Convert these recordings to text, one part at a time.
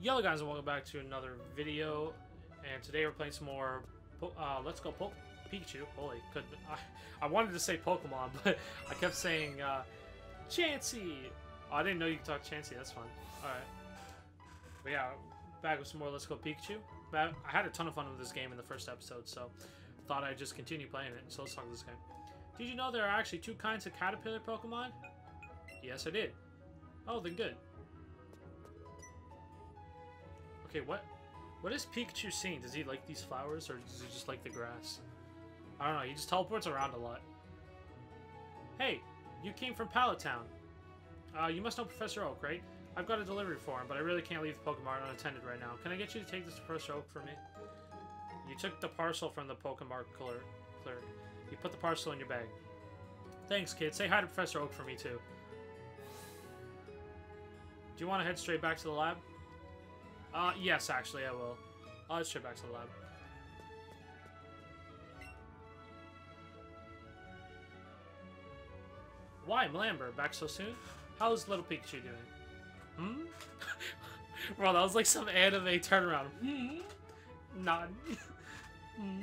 Yo guys, welcome back to another video, and today we're playing some more Let's Go Pikachu. Holy, I wanted to say Pokemon, but I kept saying Chansey. Oh, I didn't know you could talk Chansey, that's fun. Alright. But yeah, back with some more Let's Go Pikachu. I had a ton of fun with this game in the first episode, so thought I'd just continue playing it, so let's talk about this game. Did you know there are actually two kinds of Caterpillar Pokemon? Yes, I did. Oh, then good. Okay, what is Pikachu seeing? Does he like these flowers, or does he just like the grass? I don't know, he just teleports around a lot. Hey, you came from Pallet Town. You must know Professor Oak, right? I've got a delivery for him, but I really can't leave the Pokemon unattended right now. Can I get you to take this to Professor Oak for me? You took the parcel from the Pokemon clerk. You put the parcel in your bag. Thanks, kid. Say hi to Professor Oak for me, too. Do you want to head straight back to the lab? Yes, actually, I will. I'll just head back to the lab. Why, Malamber? Back so soon? How's little Pikachu doing? Hmm? Well, that was like some anime turnaround. Hmm? Nod. Hmm?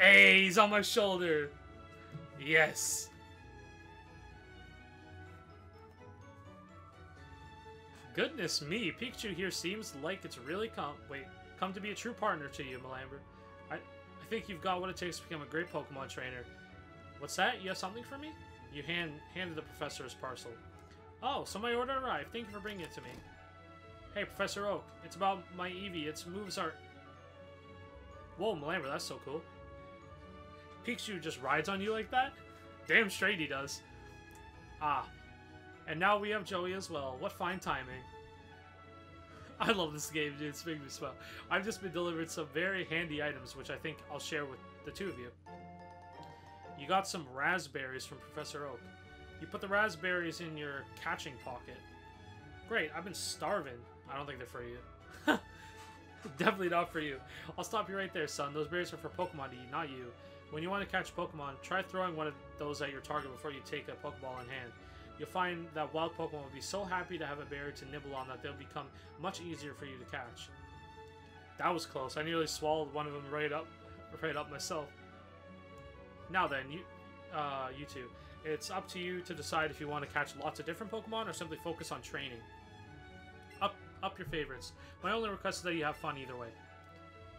Hey, he's on my shoulder! Yes! Goodness me, Pikachu here seems like it's really come to be a true partner to you, Malamber. I think you've got what it takes to become a great Pokemon trainer. What's that? You have something for me? You handed the professor his parcel. Oh, so my order arrived. Thank you for bringing it to me. Hey, Professor Oak, it's about my Eevee. Its moves are... Whoa, Malamber, that's so cool. Pikachu just rides on you like that? Damn straight he does. Ah. And now we have Joey as well. What fine timing. I love this game, dude. It's making me smile. I've just been delivered some very handy items, which I think I'll share with the two of you. You got some raspberries from Professor Oak. You put the raspberries in your catching pocket. Great, I've been starving. I don't think they're for you. Definitely not for you. I'll stop you right there, son. Those berries are for Pokemon to eat, not you. When you want to catch Pokemon, try throwing one of those at your target before you take a Pokeball in hand. You'll find that wild Pokemon will be so happy to have a berry to nibble on that they'll become much easier for you to catch. That was close. I nearly swallowed one of them right up myself. Now then, you two. It's up to you to decide if you want to catch lots of different Pokemon or simply focus on training. Up your favorites. My only request is that you have fun either way.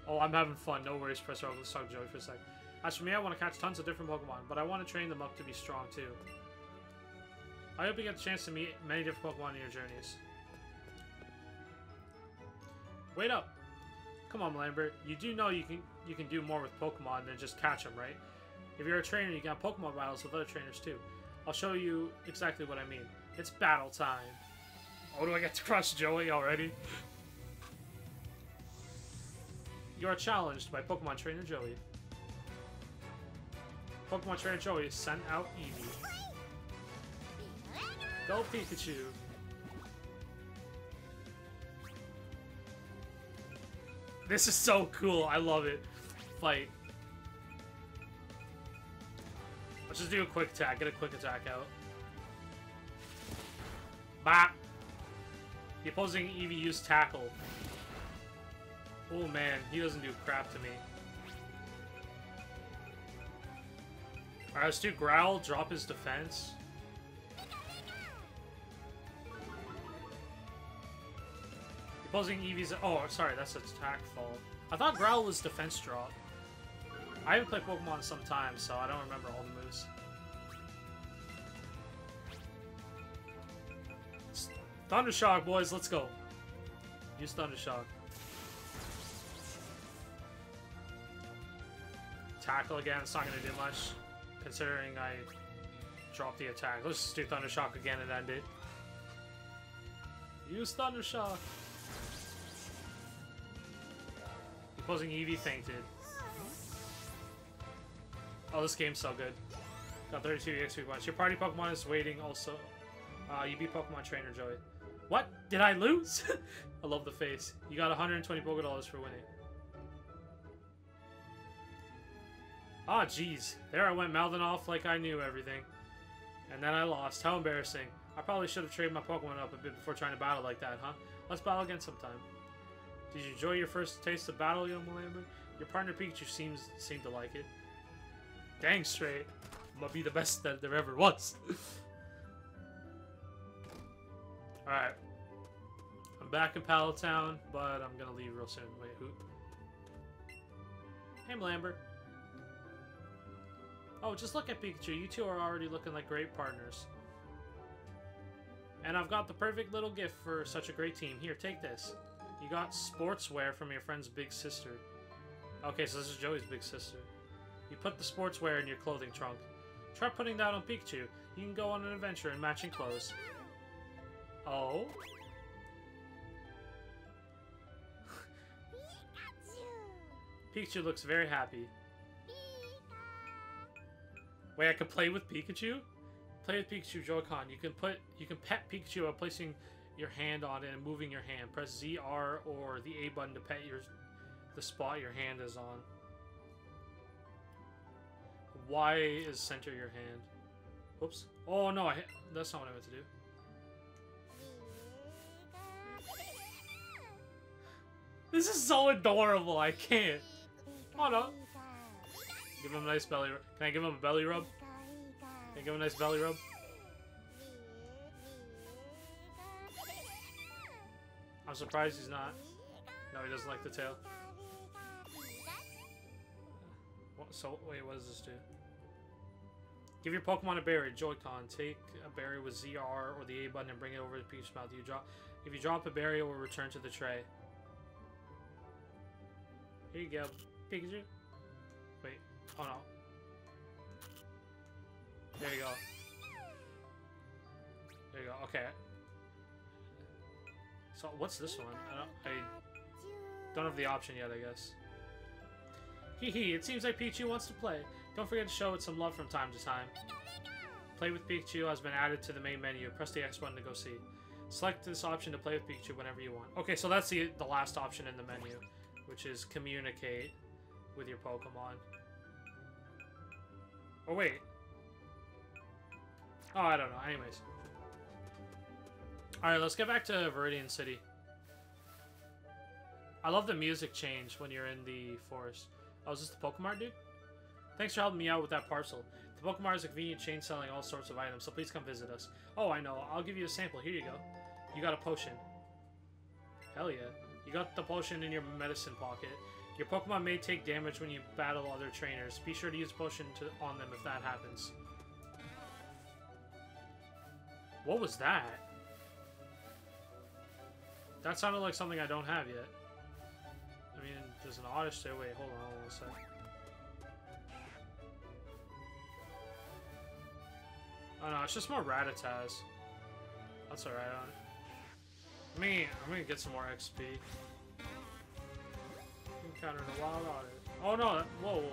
Oh, I'm having fun. No worries, Professor. Let's talk to Joey for a sec. As for me, I want to catch tons of different Pokemon, but I want to train them up to be strong too. I hope you get the chance to meet many different Pokemon in your journeys. Wait up! Come on, Lambert. You do know you can do more with Pokemon than just catch them, right? If you're a trainer, you can have Pokemon battles with other trainers too. I'll show you exactly what I mean. It's battle time! Oh, do I get to crush Joey already? You are challenged by Pokemon Trainer Joey. Pokemon Trainer Joey sent out Eevee. Go Pikachu! This is so cool, I love it. Fight. Let's just do a quick attack, get a quick attack out. Bah! The opposing Eevee used Tackle. Oh man, he doesn't do crap to me. Alright, let's do Growl, drop his defense. Opposing Eevee's... Oh, sorry, that's an attack fall. I thought Growl was defense drop. I haven't played Pokemon in some time, so I don't remember all the moves. Thundershock, boys, let's go. Use Thundershock. Tackle again, it's not going to do much, considering I dropped the attack. Let's just do Thundershock again and end it. Use Thundershock! Opposing Eevee fainted. Oh, this game's so good. Got 32 EXP points. Your party Pokemon is waiting also. You beat Pokemon Trainer Joey. What? Did I lose? I love the face. You got 120 Poke Dollars for winning. Ah, jeez. There I went mouthing off like I knew everything. And then I lost. How embarrassing. I probably should have traded my Pokemon up a bit before trying to battle like that, huh? Let's battle again sometime. Did you enjoy your first taste of battle, young Malamber? Your partner Pikachu seemed to like it. Dang straight. Might be the best that there ever was. Alright. I'm back in Pallet Town, but I'm gonna leave real soon. Wait, who? Hey, Lambert. Oh, just look at Pikachu. You two are already looking like great partners. And I've got the perfect little gift for such a great team. Here, take this. You got sportswear from your friend's big sister. Okay, so this is Joey's big sister. You put the sportswear in your clothing trunk. Try putting that on Pikachu. You can go on an adventure in matching clothes. Oh? Pikachu looks very happy. Wait, I can play with Pikachu? Play with Pikachu Joy-Con. You can pet Pikachu by placing your hand on it and moving your hand. Press Z, R, or the A button to pet the spot your hand is on. Y is center your hand. Oops. Oh no, that's not what I meant to do. This is so adorable, I can't. Hold up. Give him a nice belly rub. Can I give him a belly rub? Can I give him a nice belly rub? I'm surprised he's not. No, he doesn't like the tail. So, wait, what does this do? Give your Pokemon a berry. Joy-Con. Take a berry with ZR or the A button and bring it over to Peach's mouth. If you drop a berry, it will return to the tray. Here you go, Pikachu. Wait, oh no. There you go. There you go, okay. So, what's this one? I don't have the option yet, I guess. Hee hee, it seems like Pikachu wants to play. Don't forget to show it some love from time to time. Play with Pikachu has been added to the main menu. Press the X button to go see. Select this option to play with Pikachu whenever you want. Okay, so that's the last option in the menu, which is communicate with your Pokemon. Oh, wait. Oh, I don't know. Anyways. Alright, let's get back to Viridian City. I love the music change when you're in the forest. Oh, is this the Pokemon dude? Thanks for helping me out with that parcel. The Pokemon is a convenient chain selling all sorts of items, so please come visit us. Oh, I know. I'll give you a sample. Here you go. You got a potion. Hell yeah. You got the potion in your medicine pocket. Your Pokemon may take damage when you battle other trainers. Be sure to use potion on them if that happens. What was that? That sounded like something I don't have yet. I mean, there's an Oddish there. Wait, hold on a sec. Oh no, it's just more Rattatas. That's alright on it. I'm gonna get some more XP. Encountered a wild otter. Oh no, that, whoa,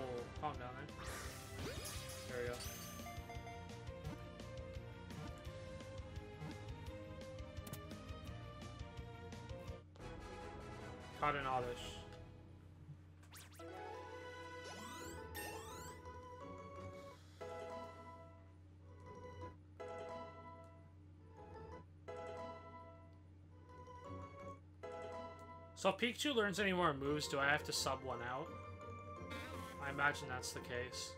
calm down, man. There we go. Caught an Oddish. So if Pikachu learns any more moves, do I have to sub one out? I imagine that's the case.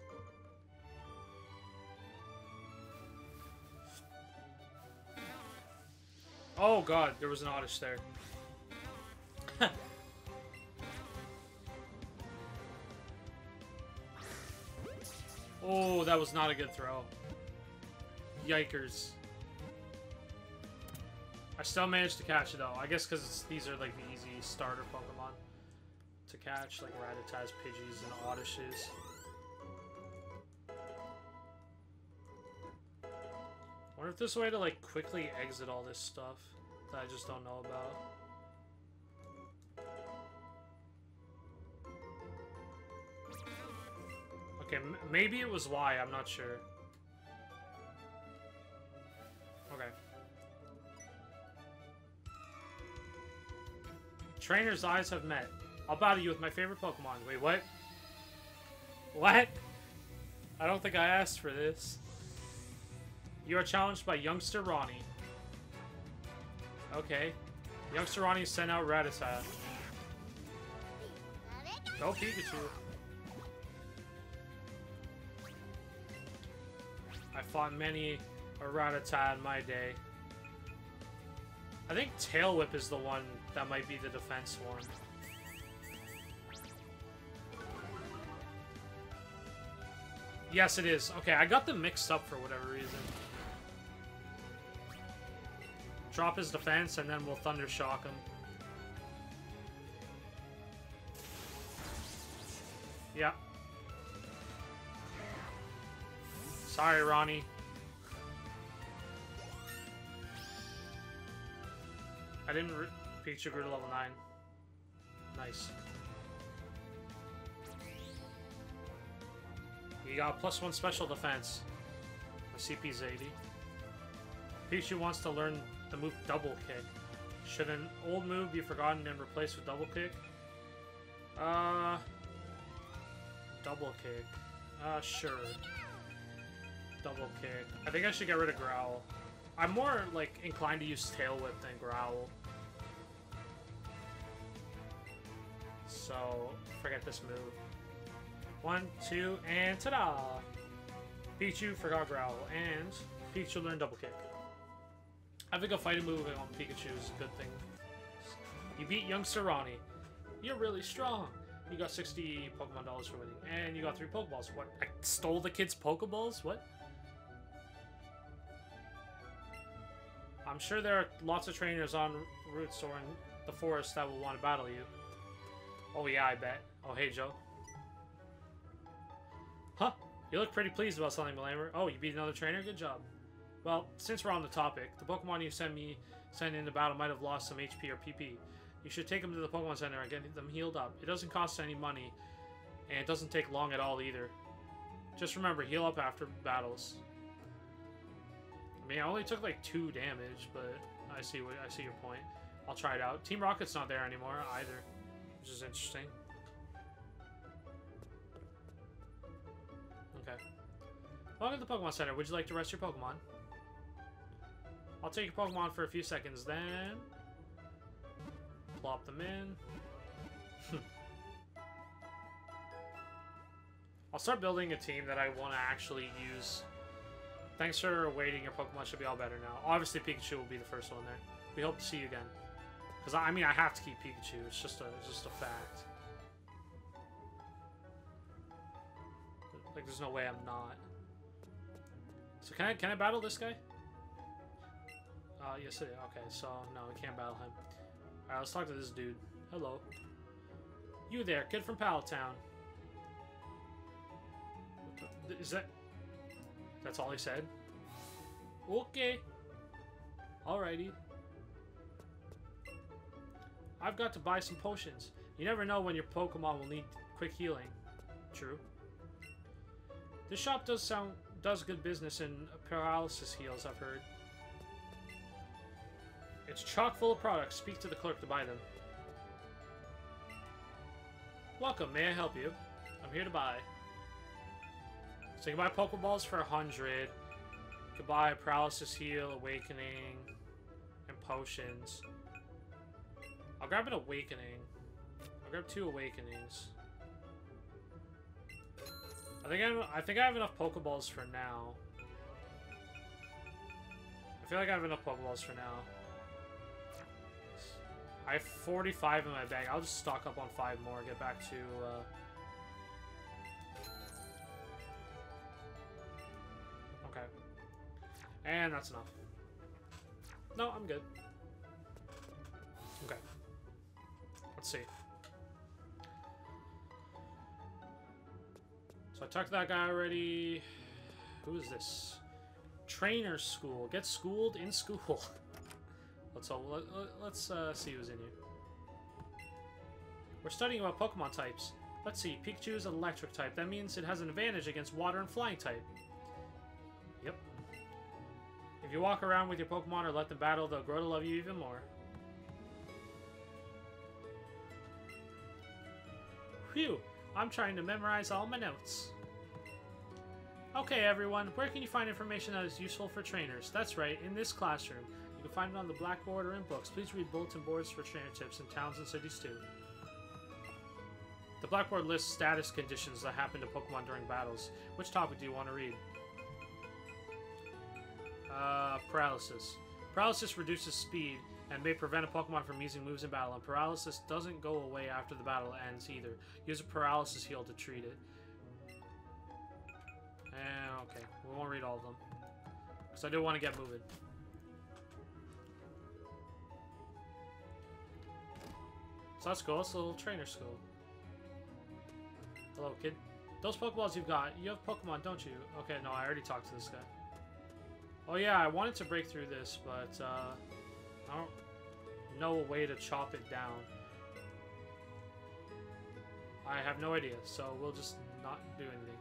Oh god, there was an Oddish there. Oh, that was not a good throw. Yikers. I still managed to catch it though. I guess because these are like the easy starter Pokemon to catch, like Rattatas, Pidgeys, and Oddishes. I wonder if there's a way to like quickly exit all this stuff that I just don't know about. Okay, maybe it was Y, I'm not sure. Okay. Trainer's eyes have met. I'll battle you with my favorite Pokemon. Wait, what? What? I don't think I asked for this. You are challenged by Youngster Ronnie. Okay. Youngster Ronnie sent out Rattata. Go Pikachu. I fought many a Rattata in my day. I think Tail Whip is the one that might be the defense one. Yes, it is. Okay, I got them mixed up for whatever reason. Drop his defense, and then we'll Thundershock him. Yeah. Sorry, Ronnie. I didn't... Pikachu grew to level 9. Nice. You got +1 special defense. My CP's 80. Pikachu wants to learn the move Double Kick. Should an old move be forgotten and replaced with Double Kick? Double Kick. Sure. Double Kick. I think I should get rid of Growl. I'm more, like, inclined to use Tail Whip than Growl. So, forget this move. 1, 2, and ta-da! Pikachu forgot Growl, and Pikachu learned Double Kick. I think a fighting move on Pikachu is a good thing. You beat Youngster Ronnie. You're really strong. You got 60 Pokemon dollars for winning, and you got 3 Pokeballs. What? I stole the kid's Pokeballs? What? I'm sure there are lots of trainers on routes or in the forest that will want to battle you. Oh yeah, I bet. Oh, hey, Joe. Huh, you look pretty pleased about something, Malamber. Oh, you beat another trainer? Good job. Well, since we're on the topic, the Pokemon you sent into battle might have lost some HP or PP. You should take them to the Pokemon Center and get them healed up. It doesn't cost any money, and it doesn't take long at all either. Just remember, heal up after battles. I mean, I only took like 2 damage, but I see your point. I'll try it out. Team Rocket's not there anymore either, which is interesting. Okay. Welcome to the Pokemon Center. Would you like to rest your Pokemon? I'll take your Pokemon for a few seconds, then plop them in. I'll start building a team that I want to actually use. Thanks for waiting. Your Pokemon should be all better now. Obviously, Pikachu will be the first one there. We hope to see you again. Because, I mean, I have to keep Pikachu. It's just a fact. Like, there's no way I'm not. So, can I battle this guy? Yes, I did. Okay, so, no, we can't battle him. Alright, let's talk to this dude. Hello. You there, kid from Pallet Town. Is that... That's all he said? Okay. Alrighty. I've got to buy some potions. You never know when your Pokemon will need quick healing. True. This shop does good business in paralysis heals, I've heard. It's chock full of products. Speak to the clerk to buy them. Welcome, may I help you? I'm here to buy. So you can buy Pokeballs for 100. You can buy Paralysis Heal, Awakening, and Potions. I'll grab an Awakening. I'll grab 2 Awakenings. I think I have enough Pokeballs for now. I feel like I have enough Pokeballs for now. I have 45 in my bag. I'll just stock up on 5 more. Get back to... And that's enough. No, I'm good. Okay. Let's see. So I talked to that guy already. Who is this? Trainer School. Get schooled in school. Let's see who's in here. We're studying about Pokemon types. Let's see. Pikachu is an electric type. That means it has an advantage against water and flying type. If you walk around with your Pokemon or let them battle, they'll grow to love you even more. Phew! I'm trying to memorize all my notes. Okay everyone, where can you find information that is useful for trainers? That's right, in this classroom. You can find it on the blackboard or in books. Please read bulletin boards for trainer tips in towns and cities too. The blackboard lists status conditions that happen to Pokemon during battles. Which topic do you want to read? Paralysis. Paralysis reduces speed and may prevent a Pokemon from using moves in battle, and paralysis doesn't go away after the battle ends either. Use a paralysis heal to treat it. Okay, we won't read all of them, because I do want to get moving. So that's cool, that's a little trainer school. Hello, kid. Those Pokeballs you've got, you have Pokemon, don't you? Okay, no, I already talked to this guy. Oh yeah, I wanted to break through this, but I don't know a way to chop it down. I have no idea, so we'll just not do anything.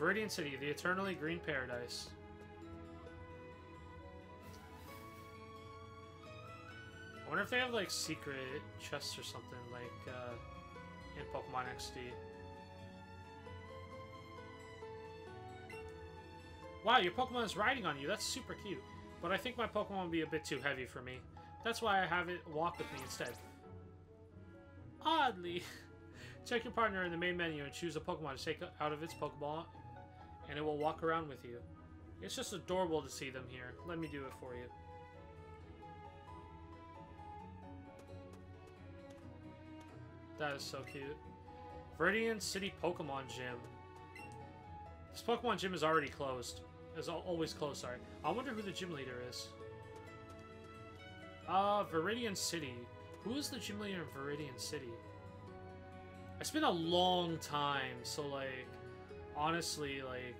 Viridian City, the eternally green paradise. I wonder if they have, like, secret chests or something, like, in Pokemon XD. Wow, your Pokemon is riding on you. That's super cute. But I think my Pokemon would be a bit too heavy for me. That's why I have it walk with me instead. Oddly. Check your partner in the main menu and choose a Pokemon to take out of its Pokeball, and it will walk around with you. It's just adorable to see them here. Let me do it for you. That is so cute. Viridian City Pokemon Gym. This Pokemon Gym is already closed. Is always closed, sorry. I wonder who the gym leader is. Viridian City. Who is the gym leader in Viridian City? It's been a long time, so, like, honestly, like...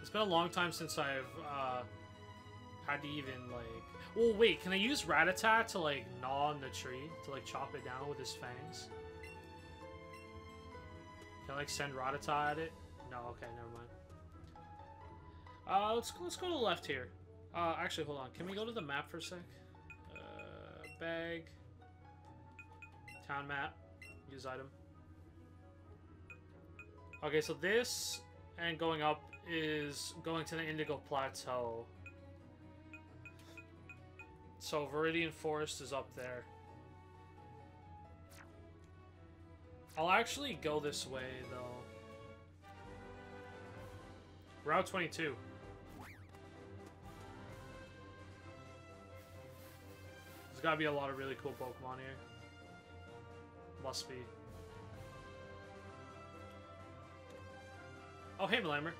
It's been a long time since I've, had to even, like... Oh, wait, can I use Rattata to, like, gnaw on the tree? To, like, chop it down with his fangs? Can I, like, send Rattata at it? No, okay, never mind. Let's go to the left here. Actually, hold on. Can we go to the map for a sec? Bag... Town map. Use item. Okay, so this and going up is going to the Indigo Plateau. So Viridian Forest is up there. I'll actually go this way, though. Route 22. There's gotta be a lot of really cool Pokemon here. Must be. Oh, hey, Malamber.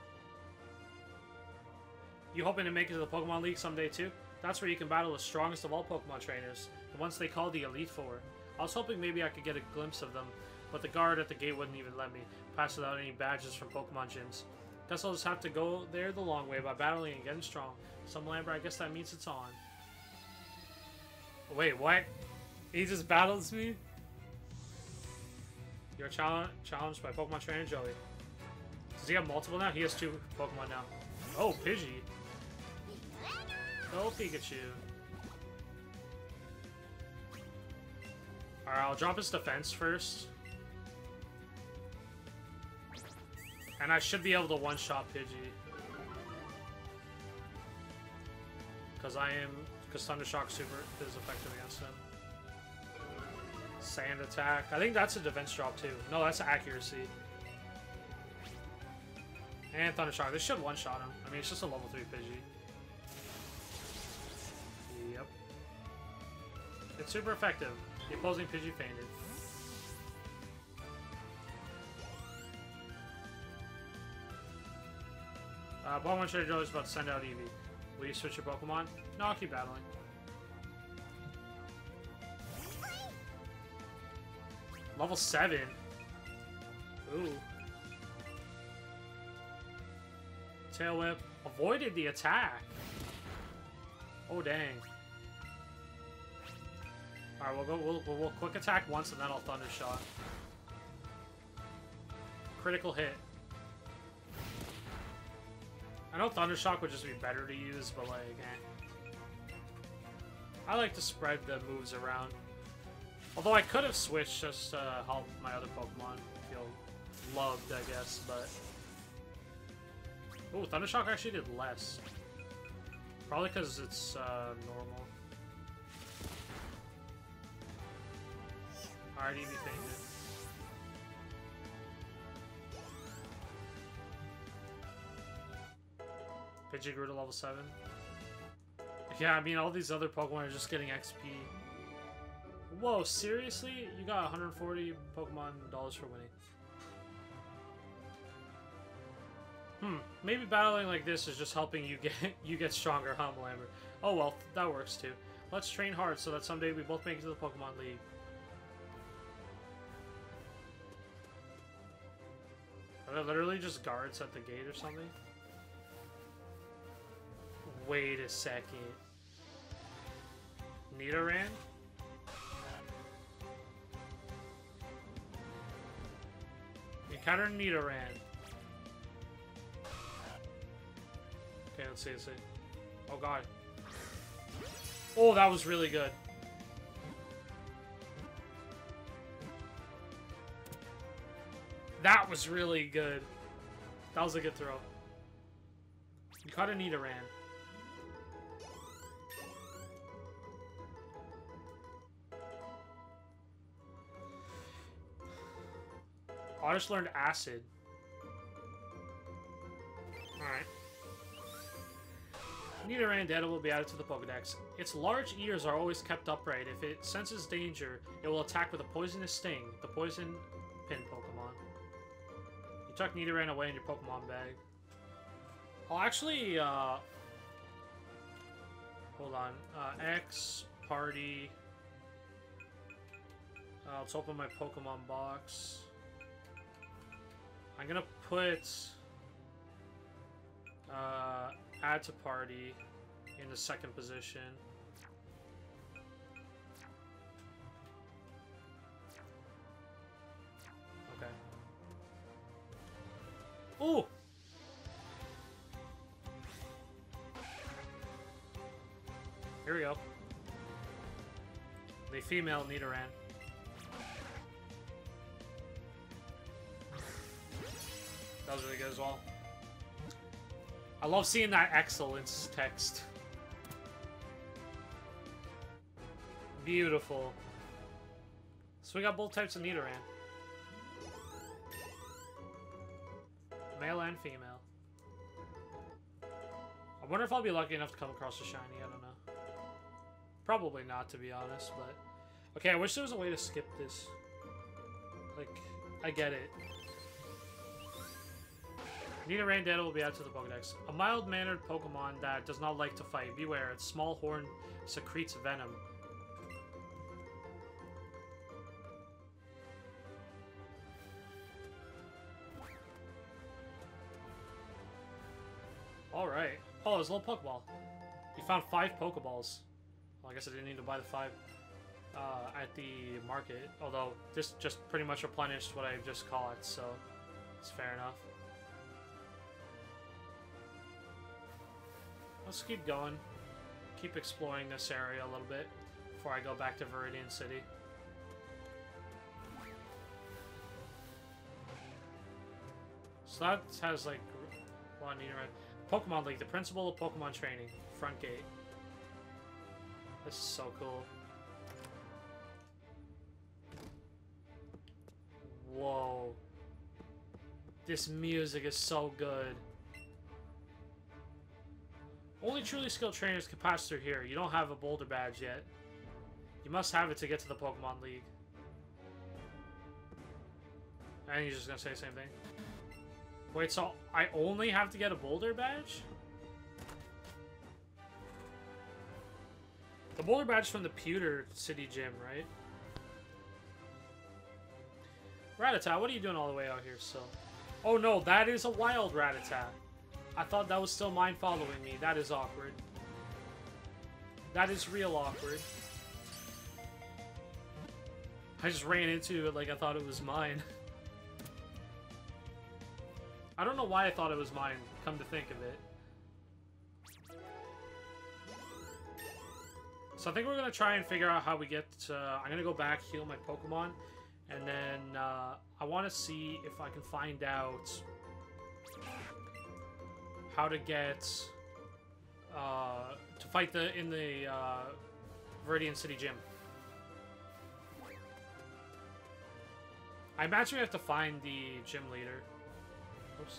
You hoping to make it to the Pokemon League someday, too? That's where you can battle the strongest of all Pokemon trainers, the ones they call the Elite Four. I was hoping maybe I could get a glimpse of them, but the guard at the gate wouldn't even let me pass without any badges from Pokemon gyms. Guess I'll just have to go there the long way by battling and getting strong. Some Lambert, I guess that means it's on. Wait, what? He just battles me? You're challenged by Pokemon Trainer Joey. Does he have multiple now? He has 2 Pokemon now. Oh, Pidgey. Oh, Pikachu. Alright, I'll drop his defense first. And I should be able to one-shot Pidgey. Because Thundershock Super is effective against him. Sand attack. I think that's a defense drop, too. No, that's accuracy. And Thundershock. This should one-shot him. I mean, it's just a level 3 Pidgey. Yep. It's super effective. The opposing Pidgey fainted. Pokemon Trader Joe is about to send out Eevee. Will you switch your Pokemon? No, I'll keep battling. Level 7? Ooh. Tail Whip. Avoided the attack! Oh, dang. Alright, we'll quick attack once and then I'll Thunder Shot. Critical hit. I know Thunder Shock would just be better to use, but like, eh. I like to spread the moves around. Although I could have switched just to help my other Pokemon feel loved, I guess, but... Ooh, Thundershock actually did less. Probably because it's normal. Alright, Eevee fainted. Pidgey grew to level 7. Yeah, I mean, all these other Pokemon are just getting XP. Whoa, seriously? You got 140 Pokemon dollars for winning. Maybe battling like this is just helping you get stronger, huh, Malamber? Oh well, that works too. Let's train hard so that someday we both make it to the Pokemon League. Are there literally just guards at the gate or something? Wait a second. Nidoran? Encounter Nidoran. Okay, let's see, Oh god. Oh, that was really good. That was really good. That was a good throw. You caught a Nidoran. Oddish learned acid. Alright. Nidoran data will be added to the Pokedex. Its large ears are always kept upright. If it senses danger, it will attack with a poisonous sting, the poison pin Pokemon. You tuck Nidoran away in your Pokemon bag. I'll actually, hold on. X, party. Let's open my Pokemon box. I'm gonna put add to party in the second position. Okay. Ooh! Here we go. The female Nidoran. That was really good as well. I love seeing that excellence text. Beautiful. So we got both types of Nidoran. Male and female. I wonder if I'll be lucky enough to come across a shiny, I don't know. Probably not, to be honest, but... Okay, I wish there was a way to skip this. Like, I get it. Nidoran data will be added to the Pokedex. A mild-mannered Pokemon that does not like to fight. Beware, its small horn secretes venom. Alright. Oh, there's a little Pokeball. You found 5 Pokeballs. Well, I guess I didn't need to buy the 5 at the market. Although, this just pretty much replenished what I just caught, so it's fair enough. Let's keep going. Keep exploring this area a little bit before I go back to Viridian City. So that has like one Nidoran. Pokemon League, the principal of Pokemon training, front gate. This is so cool. Whoa. This music is so good. Only truly skilled trainers can pass through here. You don't have a Boulder Badge yet. You must have it to get to the Pokemon League. And you're just gonna say the same thing. Wait, so I only have to get a Boulder Badge? The Boulder Badge from the Pewter City Gym, right? Rattata, what are you doing all the way out here still? Oh no, that is a wild Rattata. I thought that was still mine following me. That is awkward. That is real awkward. I just ran into it like I thought it was mine. I don't know why I thought it was mine, come to think of it. So I think we're going to try and figure out how we get... I'm going to go back, heal my Pokemon, and then I want to see if I can find out how to get... to fight in the Viridian City Gym. I imagine we have to find the gym leader. Oops.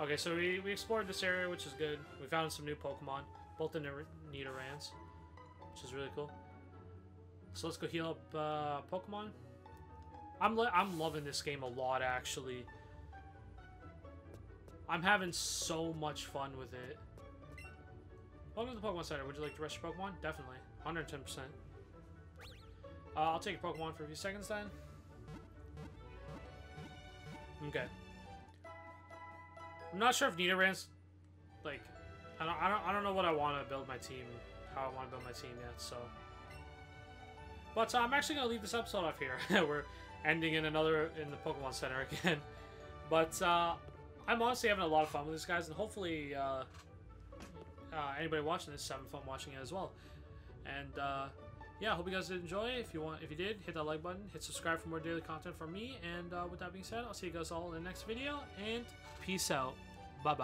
Okay, so we explored this area, which is good. We found some new Pokemon, both the Nidorans, which is really cool. So let's go heal up Pokemon. I'm loving this game a lot, actually. I'm having so much fun with it. Welcome to the Pokemon Center. Would you like to rest your Pokemon? Definitely. 110%. I'll take your Pokemon for a few seconds then. Okay. I'm not sure if Nidoran's, like, I don't know what I want to build my team, how I want to build my team yet, so. But I'm actually going to leave this episode off here. We're ending in the Pokemon Center again. But I'm honestly having a lot of fun with these guys, and hopefully anybody watching this is having fun watching it as well. And yeah, I hope you guys did enjoy. If you did, hit that like button, hit subscribe for more daily content from me. And with that being said, I'll see you guys all in the next video, and peace out. Bye-bye.